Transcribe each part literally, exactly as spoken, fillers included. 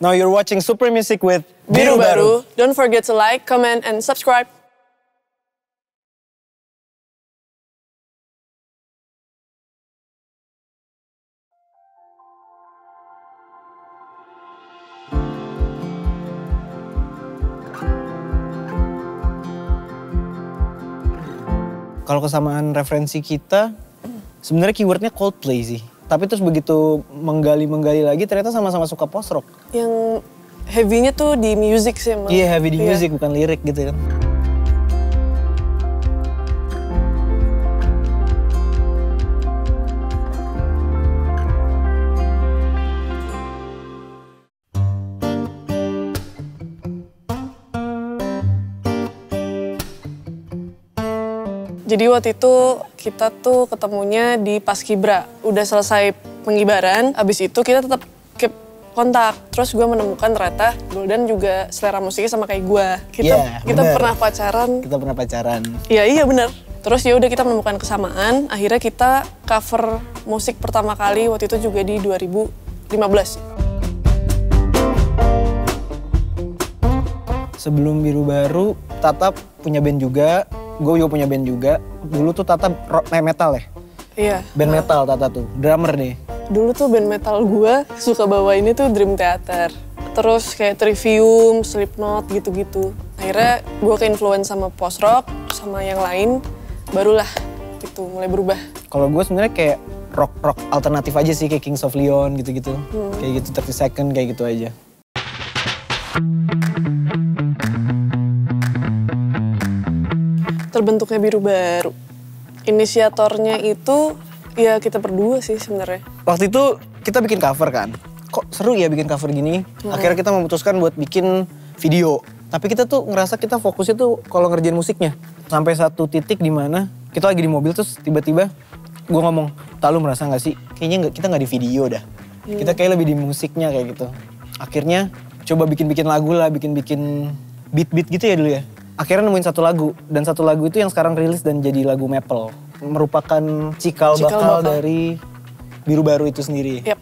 Now you're watching Super Music with Biru Baru. Don't forget to like, comment, and subscribe. Kalau kesamaan referensi kita, sebenarnya keywordnya Coldplay sih. Tapi terus begitu menggali-menggali lagi, ternyata sama-sama suka post rock. Yang heavy-nya tuh di music sih emang. Iya, yeah, heavy di yeah. music, bukan lirik gitu kan. Jadi waktu itu kita tuh ketemunya di Paskibra. Udah selesai pengibaran, abis itu kita tetap keep kontak. Terus gue menemukan ternyata Goldan juga selera musiknya sama kayak gue. Kita yeah, kita bener. pernah pacaran. Kita pernah pacaran. Iya iya bener. Terus ya udah kita menemukan kesamaan. Akhirnya kita cover musik pertama kali waktu itu juga di dua ribu lima belas. Sebelum Biru Baru, Tata punya band juga. Gue juga punya band juga. Dulu tuh Tata rock metal ya? Iya. Band nah. metal Tata tuh, drummer nih. Dulu tuh band metal gue suka bawa ini tuh Dream Theater. Terus kayak Trivium, Slipknot gitu-gitu. Akhirnya gue ke-influence sama post-rock, sama yang lain. Barulah gitu, mulai berubah. Kalau gue sebenarnya kayak rock-rock alternatif aja sih. Kayak Kings of Leon gitu-gitu. Hmm. Kayak gitu, thirty second kayak gitu aja. Terbentuknya Biru Baru. Inisiatornya itu ya kita berdua sih sebenarnya. Waktu itu kita bikin cover kan. Kok seru ya bikin cover gini? Hmm. Akhirnya kita memutuskan buat bikin video. Tapi kita tuh ngerasa kita fokusnya tuh kalau ngerjain musiknya. Sampai satu titik di mana kita lagi di mobil terus tiba-tiba gue ngomong, "Tak, lu merasa gak sih? Kayaknya kita gak di video dah. Hmm. Kita kayak lebih di musiknya kayak gitu." Akhirnya coba bikin-bikin lagu lah, bikin-bikin beat-beat gitu ya dulu ya. Akhirnya nemuin satu lagu, dan satu lagu itu yang sekarang rilis dan jadi lagu Maple. Merupakan cikal, cikal bakal, bakal dari Biru Baru itu sendiri. Yep.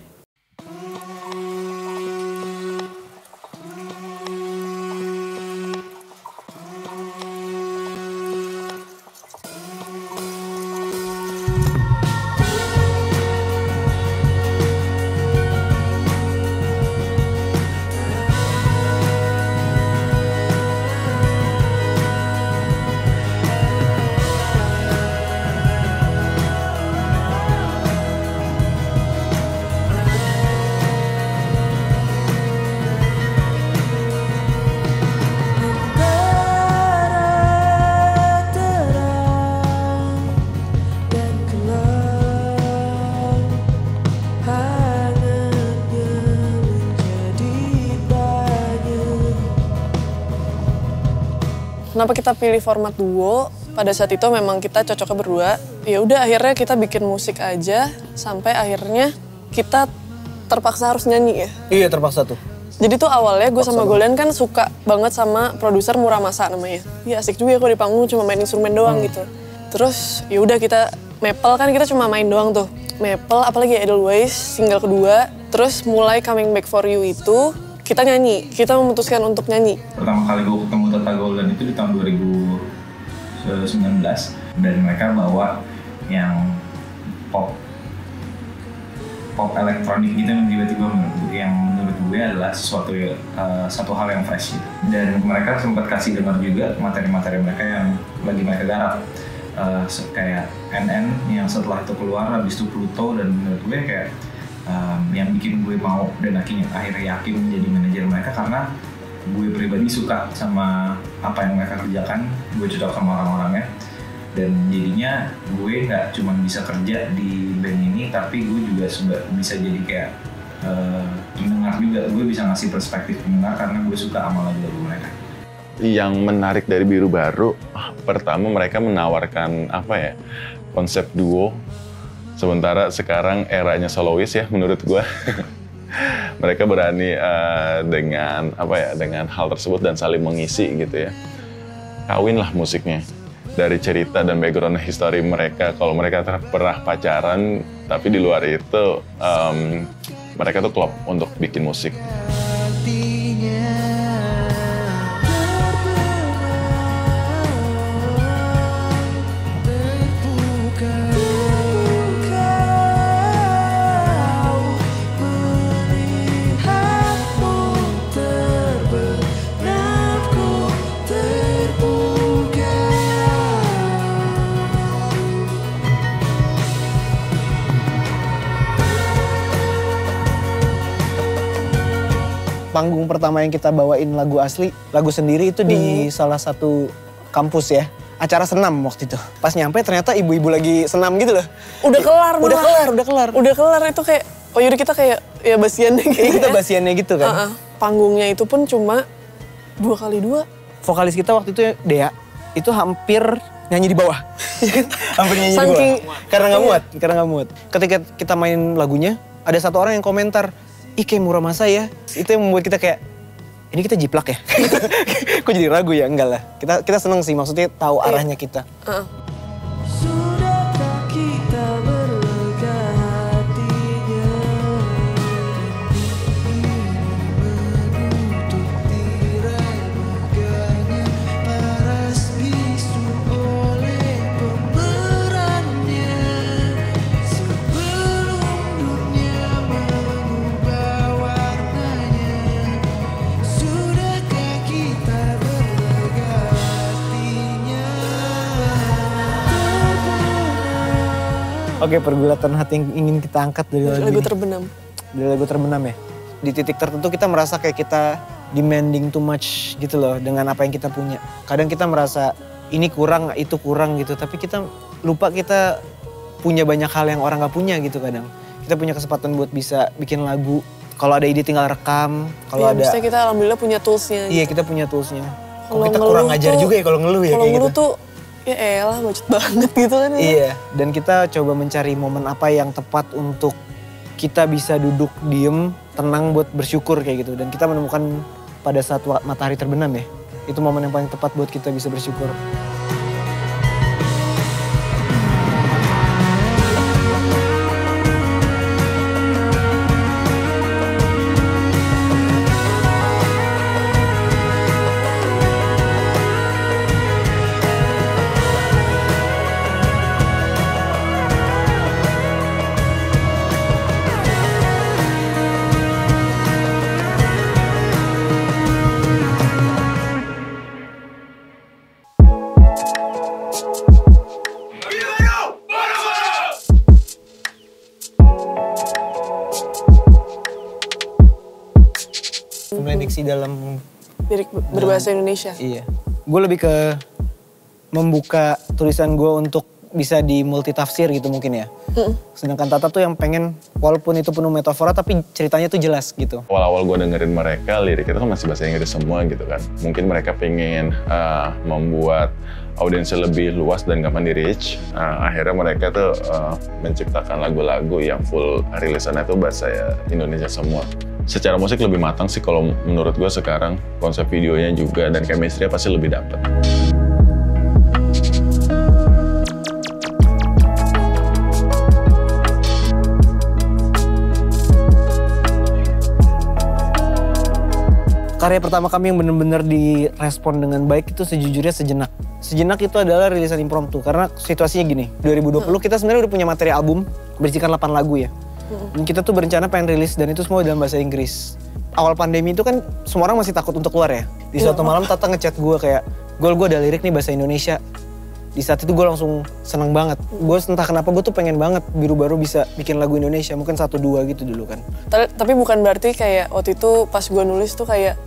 Kenapa kita pilih format duo? Pada saat itu memang kita cocoknya berdua. Ya udah akhirnya kita bikin musik aja sampai akhirnya kita terpaksa harus nyanyi ya. Iya terpaksa tuh. Jadi tuh awalnya gue sama Goldan kan suka banget sama produser Muramasa namanya. Ya asik juga ya kalau di panggung cuma main instrumen doang hmm. gitu. Terus ya udah kita Maple kan kita cuma main doang tuh. Maple apalagi Edelweiss single kedua. Terus mulai Coming Back for You itu kita nyanyi, kita memutuskan untuk nyanyi. Pertama kali gue ketemu Tata Goldan itu di tahun dua ribu sembilan belas dan mereka bawa yang pop pop elektronik gitu yang tiba-tiba menurut yang menurut gue adalah sesuatu uh, satu hal yang fresh gitu. Dan mereka sempat kasih dengar juga materi-materi mereka yang lagi mereka garap uh, kayak N N yang setelah itu keluar, habis itu Pluto, dan menurut gue kayak Um, yang bikin gue mau dan akhirnya, akhirnya yakin menjadi manajer mereka karena gue pribadi suka sama apa yang mereka kerjakan, gue cocok sama orang-orangnya, dan jadinya gue nggak cuma bisa kerja di band ini tapi gue juga bisa jadi kayak uh, pendengar juga, gue bisa ngasih perspektif pendengar karena gue suka sama lagu-lagu mereka. Yang menarik dari Biru Baru, pertama mereka menawarkan apa ya konsep duo. Sementara sekarang eranya solois ya menurut gue. Mereka berani uh, dengan apa ya dengan hal tersebut dan saling mengisi gitu ya. Kawinlah musiknya. Dari cerita dan background history mereka, kalau mereka pernah pacaran tapi di luar itu um, mereka tuh klop untuk bikin musik. panggung pertama yang kita bawain lagu asli, lagu sendiri itu di hmm. salah satu kampus ya. Acara senam waktu itu. Pas nyampe ternyata ibu-ibu lagi senam gitu loh. Udah kelar malah. Udah kelar, udah kelar. Udah kelar itu kayak, oh yaudah kita kayak ya basiannya gitu. Iya kita basiannya gitu kan. Uh-uh. Panggungnya itu pun cuma dua kali dua. Vokalis kita waktu itu Dea, itu hampir nyanyi di bawah. Hampir nyanyi Saking, di bawah. Karena gak muat, karena gak muat. Ketika kita main lagunya, ada satu orang yang komentar, ih kayak Muramasa ya. Itu yang membuat kita kayak, ini kita jiplak ya? Kok jadi ragu ya? Enggak lah. Kita kita seneng sih, maksudnya tahu arahnya kita. Uh-uh. Oke, pergulatan hati yang ingin kita angkat dari lagu, lagu terbenam. Dari lagu terbenam ya. Di titik tertentu kita merasa kayak kita demanding too much gitu loh dengan apa yang kita punya. Kadang kita merasa ini kurang, itu kurang gitu. Tapi kita lupa kita punya banyak hal yang orang gak punya gitu kadang. Kita punya kesempatan buat bisa bikin lagu. Kalau ada ide tinggal rekam. Kalau ya, ada. Bisa kita alhamdulillah punya toolsnya. Iya gitu. Kita punya toolsnya. Kalau kita kurang ajar tuh, juga ya kalau ngeluh ya kayak gitu. Tuh, ya elah macet banget gitu kan. Iya, dan kita coba mencari momen apa yang tepat untuk kita bisa duduk diem, tenang buat bersyukur kayak gitu. Dan kita menemukan pada saat matahari terbenam ya, itu momen yang paling tepat buat kita bisa bersyukur. Dalam lirik berbahasa dalam, Indonesia. Iya. Gue lebih ke membuka tulisan gue untuk bisa di multitafsir gitu mungkin ya. Mm. Sedangkan Tata tuh yang pengen walaupun itu penuh metafora tapi ceritanya tuh jelas gitu. Awal-awal gue dengerin mereka lirik itu kan masih bahasa Inggris semua gitu kan. Mungkin mereka pengen uh, membuat audiensnya lebih luas dan gampang di reach. Uh, akhirnya mereka tuh uh, menciptakan lagu-lagu yang full rilisannya tuh bahasa Indonesia semua. Secara musik lebih matang sih kalau menurut gue sekarang, konsep videonya juga dan chemistry-nya pasti lebih dapet. Karya pertama kami yang benar-benar direspon dengan baik itu sejujurnya Sejenak. Sejenak itu adalah rilisan impromptu karena situasinya gini, dua ribu dua puluh kita sebenarnya udah punya materi album berisikan delapan lagu ya. Dan kita tuh berencana pengen rilis dan itu semua dalam bahasa Inggris. Awal pandemi itu kan semua orang masih takut untuk keluar ya. Di suatu malam Tata ngechat gue kayak, Gol, gue ada lirik nih bahasa Indonesia. Di saat itu gue langsung seneng banget. Gue entah kenapa gue tuh pengen banget Biru Baru bisa bikin lagu Indonesia. Mungkin satu dua gitu dulu kan. Tapi bukan berarti kayak waktu itu pas gue nulis tuh kayak,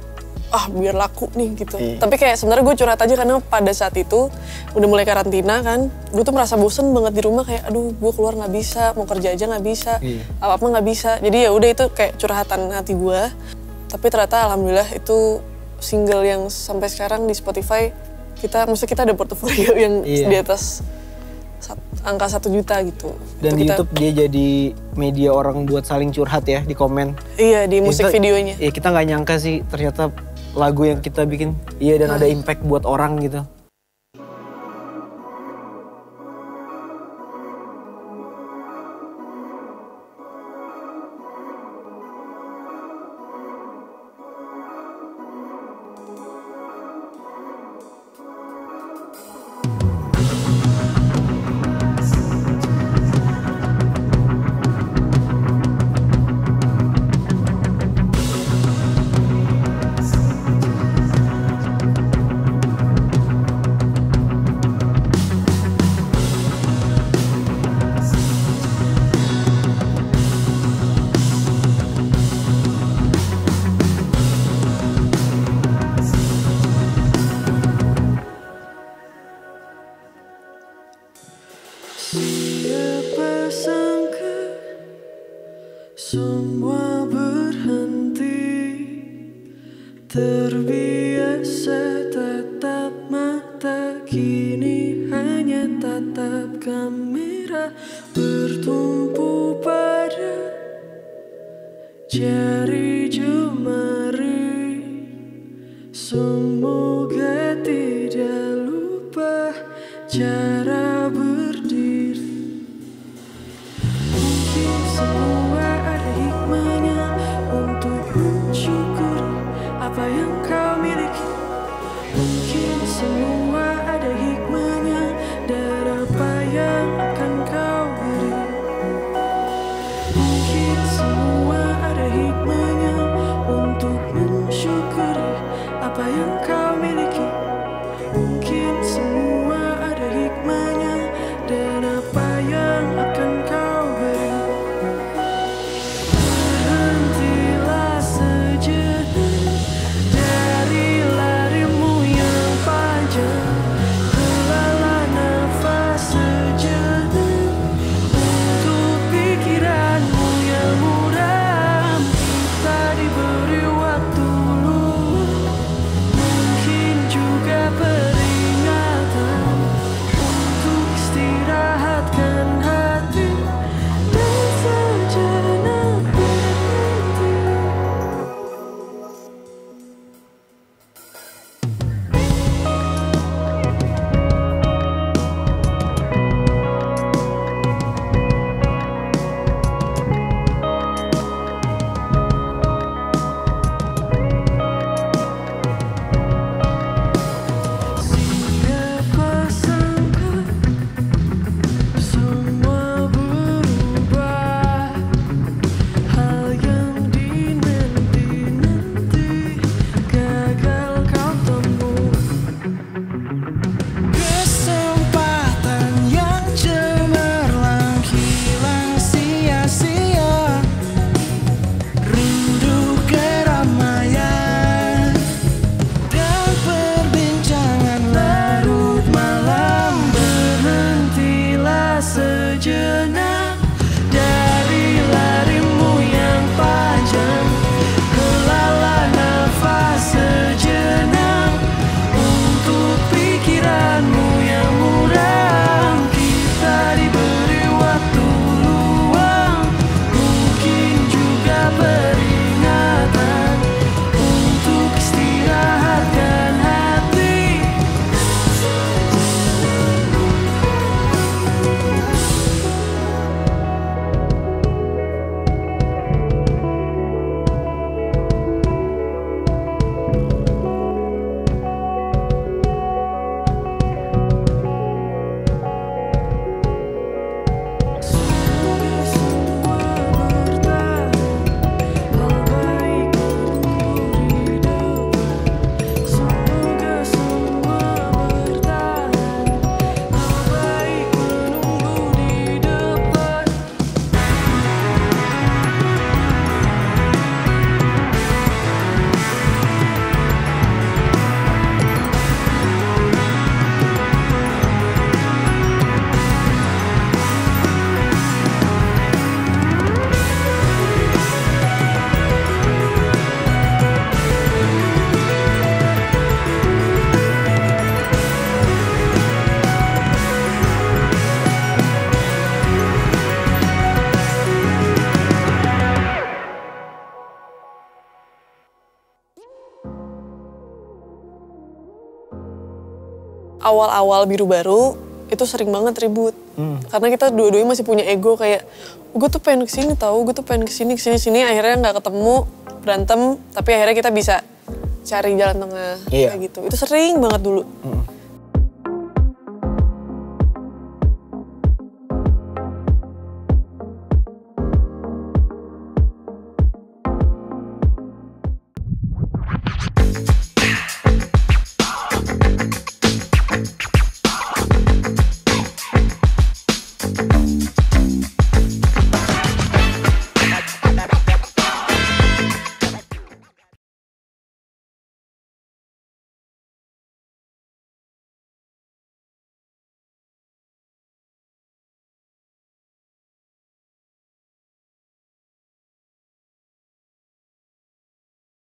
ah biar laku nih gitu. Iya. Tapi kayak sebenarnya gue curhat aja karena pada saat itu udah mulai karantina kan. Gue tuh merasa bosen banget di rumah kayak aduh gue keluar gak bisa, mau kerja aja gak bisa, iya. apa-apa gak bisa. Jadi ya udah itu kayak curhatan hati gue. Tapi ternyata alhamdulillah itu single yang sampai sekarang di Spotify kita, maksudnya kita ada portofolio yang iya. di atas angka satu juta gitu. Dan di kita... YouTube dia jadi media orang buat saling curhat ya di komen. Iya di musik kita, videonya. Iya kita gak nyangka sih ternyata lagu yang kita bikin, iya dan nah. ada impact buat orang gitu. Terbiasa tatap mata, kini hanya tatap kamera. Bertumpu pada jari jemari, semoga tidak lupa cara berdiri. Mungkin semua ada hikmahnya untuk bersyukur apa yang kau miliki. Mungkin semua ada hikmahnya dan apa yang akan kau beri. Mungkin semua ada hikmahnya untuk mensyukuri apa yang kau miliki. Mungkin semua ada hikmahnya dan apa yang akan kau beri. Berhentilah sejenak dari larimu yang panjang, helala nafas sejenak untuk pikiranmu yang muram. Kita diberi waktu luang, mungkin juga peringatan untuk istirahatkan hati dan sejenak berhenti. Siapa sangka semua berubah, hal yang dinanti-nanti gagal kau temui. Kesempatan yang cemerlang hilang sia-sia, rindu keramaian dan perbincangan larut malam. Berhentilah sejenak dari larimu yang panjang, helala nafas sejenak untuk pikiranmu yang muram. Kita diberi waktu luang, mungkin juga peringatan untuk istirahatkan hati. Semua bertahan, hal baik perlu didapat. Semoga semua bertahan, hal baik menunggu di depan. Awal-awal Biru Baru itu sering banget ribut. Karena kita dua-duanya masih punya ego kayak, gue tuh pengen kesini tahu, gue tuh pengen kesini, kesini, sini. Akhirnya nggak ketemu, berantem, tapi akhirnya kita bisa cari jalan tengah. Iya. Kayak gitu. Itu sering banget dulu. Mm.